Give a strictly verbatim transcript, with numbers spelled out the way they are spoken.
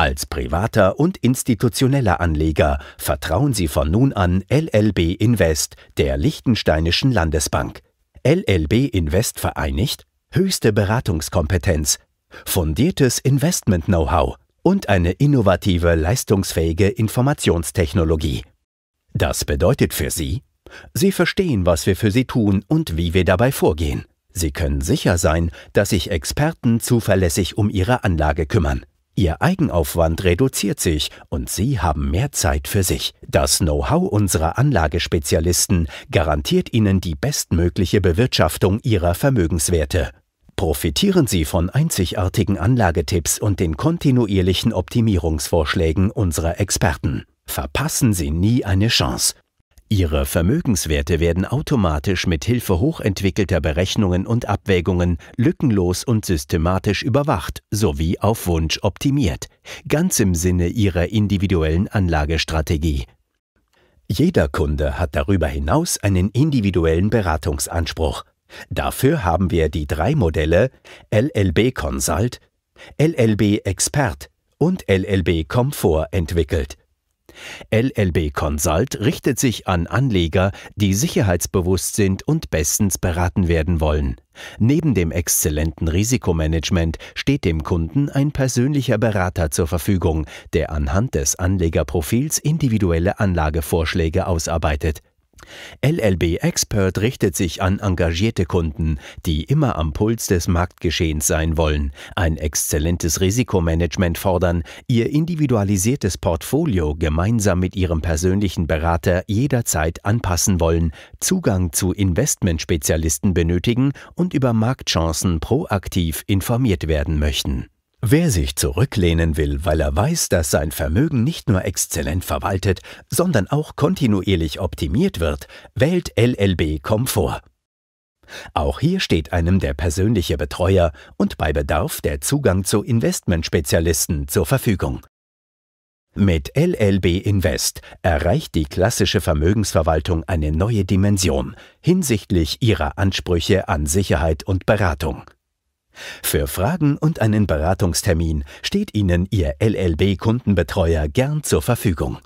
Als privater und institutioneller Anleger vertrauen Sie von nun an L L B Invest, der Liechtensteinischen Landesbank. L L B Invest vereinigt höchste Beratungskompetenz, fundiertes Investment-Know-how und eine innovative, leistungsfähige Informationstechnologie. Das bedeutet für Sie, Sie verstehen, was wir für Sie tun und wie wir dabei vorgehen. Sie können sicher sein, dass sich Experten zuverlässig um Ihre Anlage kümmern. Ihr Eigenaufwand reduziert sich und Sie haben mehr Zeit für sich. Das Know-how unserer Anlagespezialisten garantiert Ihnen die bestmögliche Bewirtschaftung Ihrer Vermögenswerte. Profitieren Sie von einzigartigen Anlagetipps und den kontinuierlichen Optimierungsvorschlägen unserer Experten. Verpassen Sie nie eine Chance. Ihre Vermögenswerte werden automatisch mit Hilfe hochentwickelter Berechnungen und Abwägungen lückenlos und systematisch überwacht sowie auf Wunsch optimiert, ganz im Sinne Ihrer individuellen Anlagestrategie. Jeder Kunde hat darüber hinaus einen individuellen Beratungsanspruch. Dafür haben wir die drei Modelle L L B Consult, L L B Expert und L L B Comfort entwickelt. L L B Consult richtet sich an Anleger, die sicherheitsbewusst sind und bestens beraten werden wollen. Neben dem exzellenten Risikomanagement steht dem Kunden ein persönlicher Berater zur Verfügung, der anhand des Anlegerprofils individuelle Anlagevorschläge ausarbeitet. L L B Expert richtet sich an engagierte Kunden, die immer am Puls des Marktgeschehens sein wollen, ein exzellentes Risikomanagement fordern, ihr individualisiertes Portfolio gemeinsam mit ihrem persönlichen Berater jederzeit anpassen wollen, Zugang zu Investmentspezialisten benötigen und über Marktchancen proaktiv informiert werden möchten. Wer sich zurücklehnen will, weil er weiß, dass sein Vermögen nicht nur exzellent verwaltet, sondern auch kontinuierlich optimiert wird, wählt L L B Comfort. Auch hier steht einem der persönliche Betreuer und bei Bedarf der Zugang zu Investmentspezialisten zur Verfügung. Mit L L B Invest erreicht die klassische Vermögensverwaltung eine neue Dimension hinsichtlich ihrer Ansprüche an Sicherheit und Beratung. Für Fragen und einen Beratungstermin steht Ihnen Ihr L L B-Kundenbetreuer gern zur Verfügung.